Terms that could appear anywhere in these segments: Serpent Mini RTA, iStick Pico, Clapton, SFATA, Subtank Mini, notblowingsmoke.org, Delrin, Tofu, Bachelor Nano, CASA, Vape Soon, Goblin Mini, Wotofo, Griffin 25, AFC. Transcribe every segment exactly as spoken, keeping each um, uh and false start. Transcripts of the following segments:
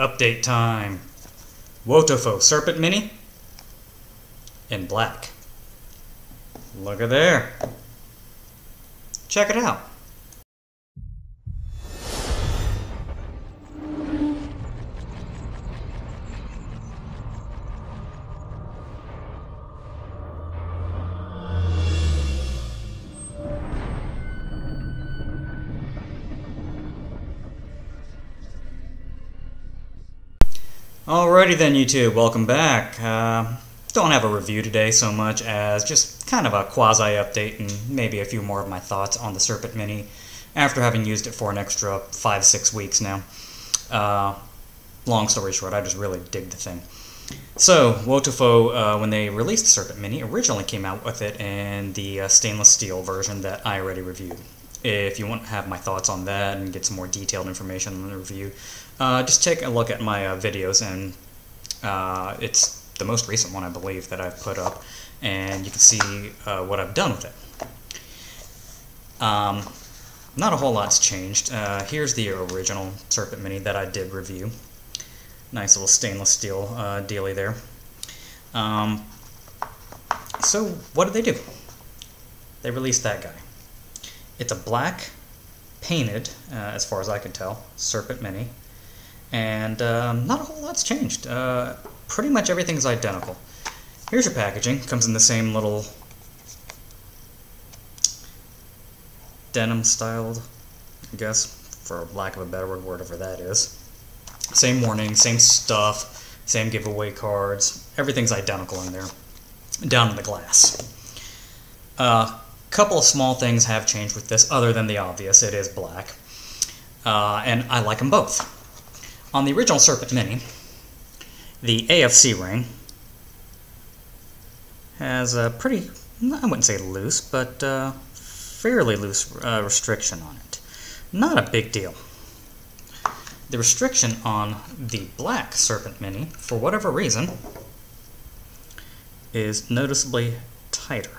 Update time. Wotofo Serpent Mini in black. Look at there. Check it out. Alrighty then, YouTube, welcome back. Uh, don't have a review today so much as just kind of a quasi-update and maybe a few more of my thoughts on the Serpent Mini after having used it for an extra five, six weeks now. Uh, long story short, I just really dig the thing. So, Wotofo, uh, when they released the Serpent Mini, originally came out with it in the uh, stainless steel version that I already reviewed. If you want to have my thoughts on that and get some more detailed information on the review, uh, just take a look at my uh, videos, and uh, it's the most recent one, I believe, that I've put up, and you can see uh, what I've done with it. Um, not a whole lot's changed. Uh, here's the original Serpent Mini that I did review. Nice little stainless steel uh, dealie there. Um, so what did they do? They released that guy. It's a black, painted, uh, as far as I can tell, Serpent Mini, and um, not a whole lot's changed. Uh, pretty much everything's identical. Here's your packaging. Comes in the same little denim-styled, I guess, for lack of a better word, whatever that is. Same warning, same stuff, same giveaway cards. Everything's identical in there, down to the glass. Uh, Couple of small things have changed with this, other than the obvious. It is black, uh, and I like them both. On the original Serpent Mini, the A F C ring has a pretty, I wouldn't say loose, but uh, fairly loose uh, restriction on it. Not a big deal. The restriction on the black Serpent Mini, for whatever reason, is noticeably tighter.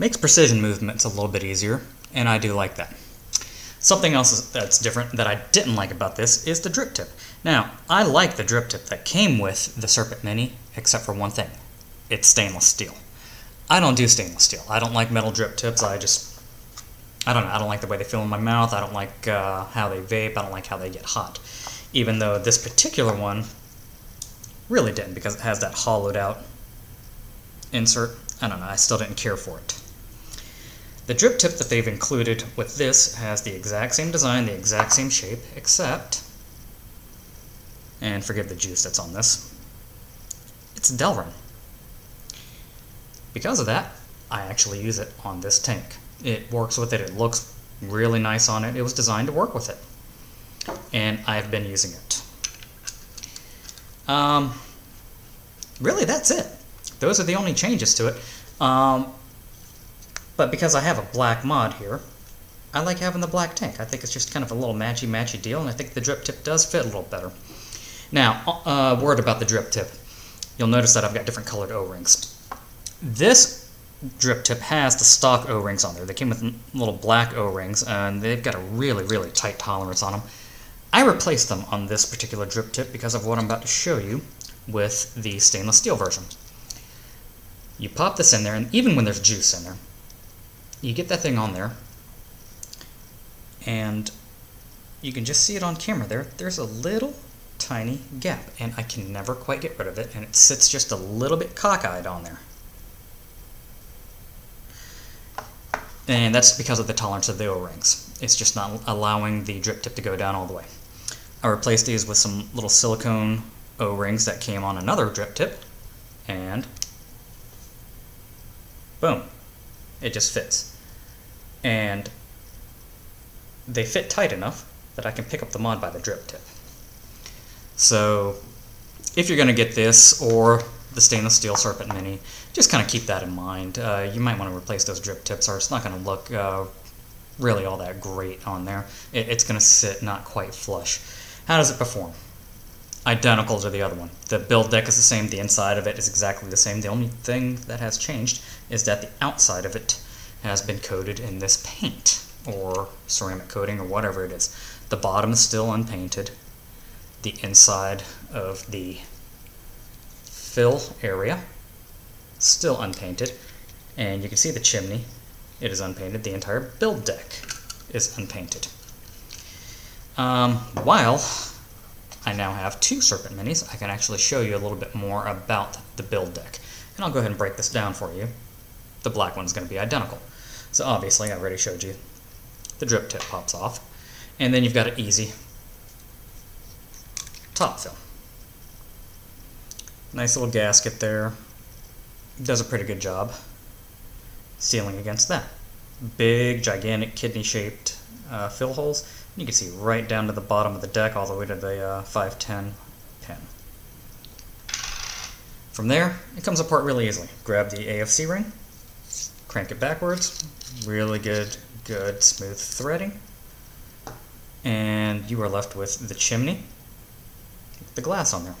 Makes precision movements a little bit easier, and I do like that. Something else that's different that I didn't like about this is the drip tip. Now, I like the drip tip that came with the Serpent Mini, except for one thing. It's stainless steel. I don't do stainless steel. I don't like metal drip tips. I just, I don't know. I don't like the way they feel in my mouth. I don't like uh, how they vape. I don't like how they get hot. Even though this particular one really didn't, because it has that hollowed out insert. I don't know. I still didn't care for it. The drip tip that they've included with this has the exact same design, the exact same shape, except, and forgive the juice that's on this, it's Delrin. Because of that, I actually use it on this tank. It works with it, it looks really nice on it, it was designed to work with it, and I've been using it. Um, really, that's it. Those are the only changes to it. Um, But because I have a black mod here, I like having the black tank. I think it's just kind of a little matchy-matchy deal, and I think the drip tip does fit a little better. Now, a uh, word about the drip tip. You'll notice that I've got different colored O-rings. This drip tip has the stock O-rings on there. They came with little black O-rings, and they've got a really, really tight tolerance on them. I replaced them on this particular drip tip because of what I'm about to show you with the stainless steel version. You pop this in there, and even when there's juice in there, you get that thing on there, and you can just see it on camera there. There's a little tiny gap, and I can never quite get rid of it, and it sits just a little bit cockeyed on there. And that's because of the tolerance of the O-rings. It's just not allowing the drip tip to go down all the way. I replaced these with some little silicone O-rings that came on another drip tip, and boom. It just fits, and they fit tight enough that I can pick up the mod by the drip tip. So if you're going to get this or the stainless steel Serpent Mini, just kind of keep that in mind. Uh, you might want to replace those drip tips, or it's not going to look uh, really all that great on there. It, it's going to sit not quite flush. How does it perform? Identical to the other one. The build deck is the same, the inside of it is exactly the same. The only thing that has changed is that the outside of it has been coated in this paint, or ceramic coating or whatever it is. The bottom is still unpainted. The inside of the fill area still unpainted, and you can see the chimney, it is unpainted. The entire build deck is unpainted. Um, while I now have two Serpent Minis, I can actually show you a little bit more about the build deck. And I'll go ahead and break this down for you. The black one's going to be identical. So obviously, I already showed you, the drip tip pops off. And then you've got an easy top fill. Nice little gasket there. Does a pretty good job sealing against that. Big, gigantic, kidney-shaped uh, fill holes. You can see right down to the bottom of the deck, all the way to the uh, five ten pin. From there, it comes apart really easily. Grab the A F C ring, crank it backwards. Really good, good, smooth threading. And you are left with the chimney, with the glass on there.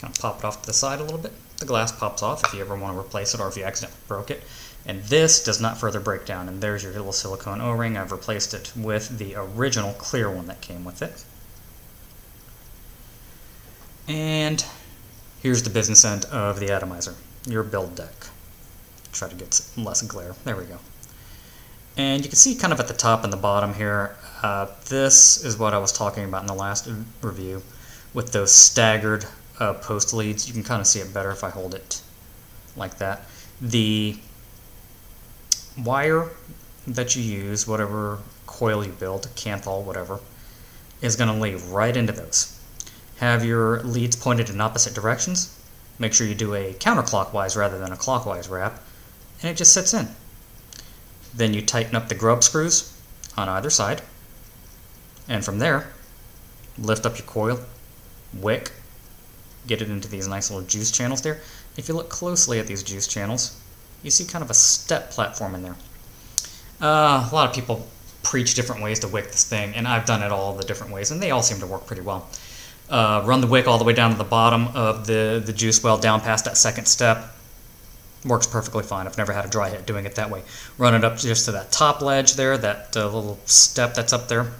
Kind of pop it off to the side a little bit. The glass pops off if you ever want to replace it or if you accidentally broke it. And this does not further break down. And there's your little silicone O-ring. I've replaced it with the original clear one that came with it. And here's the business end of the atomizer, your build deck. Try to get some less glare. There we go. And you can see kind of at the top and the bottom here, uh, this is what I was talking about in the last review with those staggered uh, post leads. You can kind of see it better if I hold it like that. The wire that you use, whatever coil you build, canthal, whatever, is going to lead right into those. Have your leads pointed in opposite directions. Make sure you do a counterclockwise rather than a clockwise wrap, and it just sits in. Then you tighten up the grub screws on either side, and from there, lift up your coil, wick, get it into these nice little juice channels there. If you look closely at these juice channels, you see kind of a step platform in there. Uh, a lot of people preach different ways to wick this thing, and I've done it all the different ways, and they all seem to work pretty well. Uh, run the wick all the way down to the bottom of the, the juice well, down past that second step. Works perfectly fine. I've never had a dry hit doing it that way. Run it up just to that top ledge there, that uh, little step that's up there,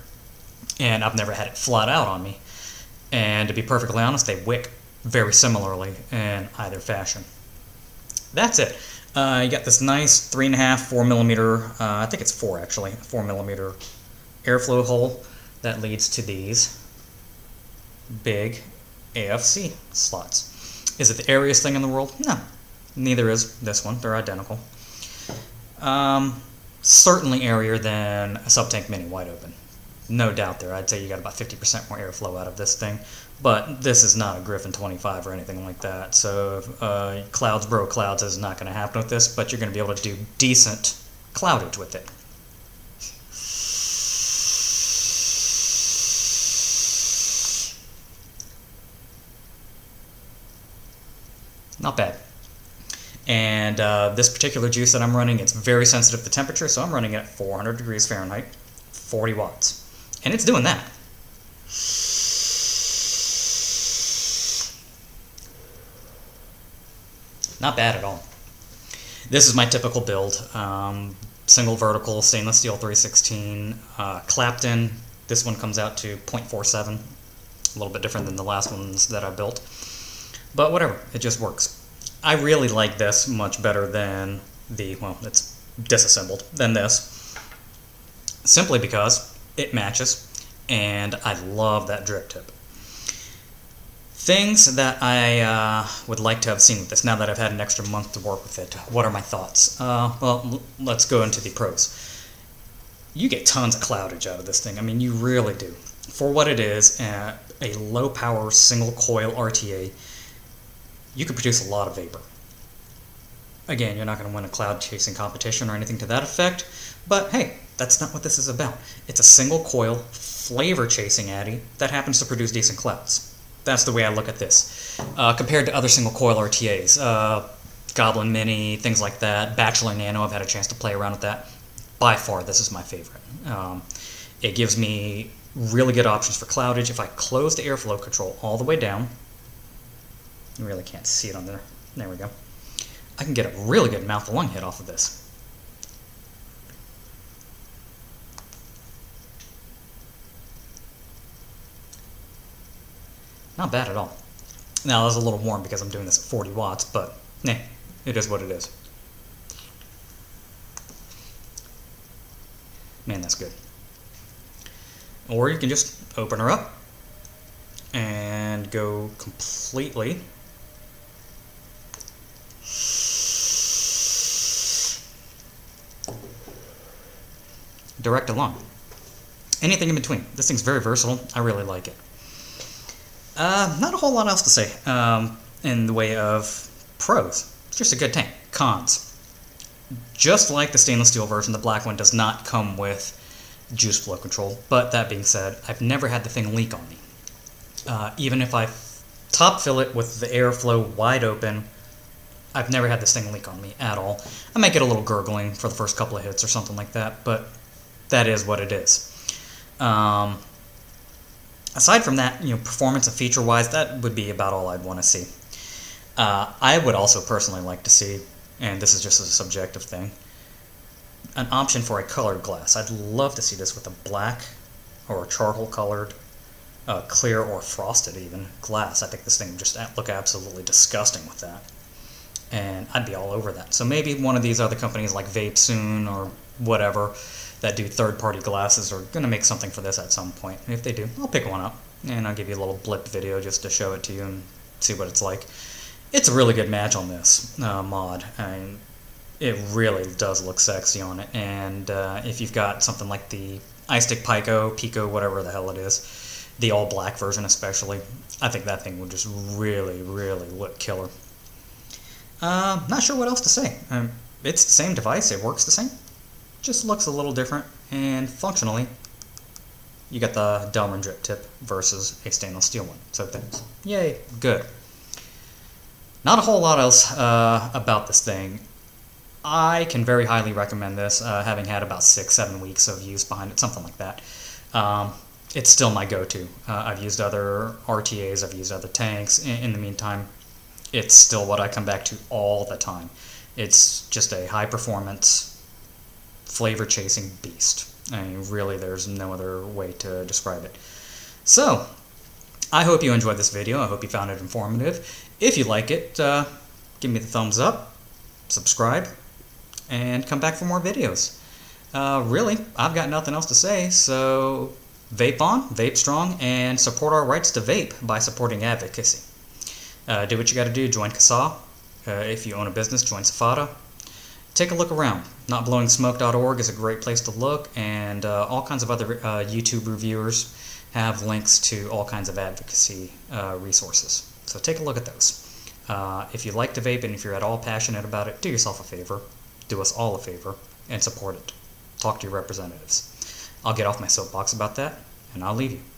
and I've never had it flat out on me. And to be perfectly honest, they wick very similarly in either fashion. That's it. Uh, you got this nice three and a half, four millimeter, uh, I think it's four actually, four millimeter airflow hole that leads to these big A F C slots. Is it the airiest thing in the world? No, neither is this one. They're identical. Um, certainly airier than a Subtank Mini wide open. No doubt there. I'd say you got about fifty percent more airflow out of this thing. But this is not a Griffin twenty-five or anything like that. So uh, clouds bro clouds is not going to happen with this, but you're going to be able to do decent cloudage with it. Not bad. And uh, this particular juice that I'm running, it's very sensitive to temperature, so I'm running it at four hundred degrees Fahrenheit, forty watts. And it's doing that. Not bad at all. This is my typical build. Um, single vertical, stainless steel three sixteen, uh, Clapton. This one comes out to point four seven. A little bit different than the last ones that I built. But whatever, it just works. I really like this much better than the, well, it's disassembled, than this. Simply because it matches, and I love that drip tip. Things that I uh, would like to have seen with this, now that I've had an extra month to work with it, what are my thoughts? Uh, well, let's go into the pros. You get tons of cloudage out of this thing. I mean, you really do. For what it is, uh, a low-power single-coil R T A, you could produce a lot of vapor. Again, you're not going to win a cloud chasing competition or anything to that effect, but hey, that's not what this is about. It's a single coil flavor chasing addy that happens to produce decent clouds. That's the way I look at this. Uh, compared to other single coil R T As, uh, Goblin Mini, things like that, Bachelor Nano, I've had a chance to play around with that. By far, this is my favorite. Um, it gives me really good options for cloudage. If I close the airflow control all the way down, you really can't see it on there. There we go. I can get a really good mouth-to-lung hit off of this. Not bad at all. Now, that was a little warm because I'm doing this at forty watts, but eh, it is what it is. Man, that's good. Or you can just open her up and go completely. Direct along. Anything in between. This thing's very versatile. I really like it. Uh, not a whole lot else to say um, in the way of pros. It's just a good tank. Cons. Just like the stainless steel version, the black one does not come with juice flow control. But that being said, I've never had the thing leak on me. Uh, even if I top fill it with the airflow wide open, I've never had this thing leak on me at all. I might get a little gurgling for the first couple of hits or something like that, but that is what it is. Um, aside from that, you know, performance and feature-wise, that would be about all I'd want to see. Uh, I would also personally like to see, and this is just a subjective thing, an option for a colored glass. I'd love to see this with a black or a charcoal-colored, uh, clear or frosted even glass. I think this thing would just look absolutely disgusting with that. And I'd be all over that. So maybe one of these other companies like Vape Soon or whatever that do third-party glasses are going to make something for this at some point. If they do, I'll pick one up, and I'll give you a little blip video just to show it to you and see what it's like. It's a really good match on this uh, mod. I mean, it really does look sexy on it, and uh, if you've got something like the iStick Pico, Pico, whatever the hell it is, the all-black version especially, I think that thing would just really, really look killer. Uh, not sure what else to say. Um, it's the same device, it works the same. Just looks a little different, and functionally, you got the Delrin drip tip versus a stainless steel one. So thanks. Yay, good. Not a whole lot else uh, about this thing. I can very highly recommend this, uh, having had about six, seven weeks of use behind it, something like that. Um, it's still my go-to. Uh, I've used other R T As, I've used other tanks. In, in the meantime, it's still what I come back to all the time. It's just a high-performance, flavor-chasing beast. I mean, really, there's no other way to describe it. So, I hope you enjoyed this video. I hope you found it informative. If you like it, uh, give me the thumbs up, subscribe, and come back for more videos. Uh, really, I've got nothing else to say, so vape on, vape strong, and support our rights to vape by supporting advocacy. Uh, do what you got to do. Join CASA. Uh, if you own a business, join SFATA. Take a look around. not blowing smoke dot org is a great place to look, and uh, all kinds of other uh, YouTube reviewers have links to all kinds of advocacy uh, resources. So take a look at those. Uh, if you like to vape and if you're at all passionate about it, do yourself a favor, do us all a favor, and support it. Talk to your representatives. I'll get off my soapbox about that, and I'll leave you.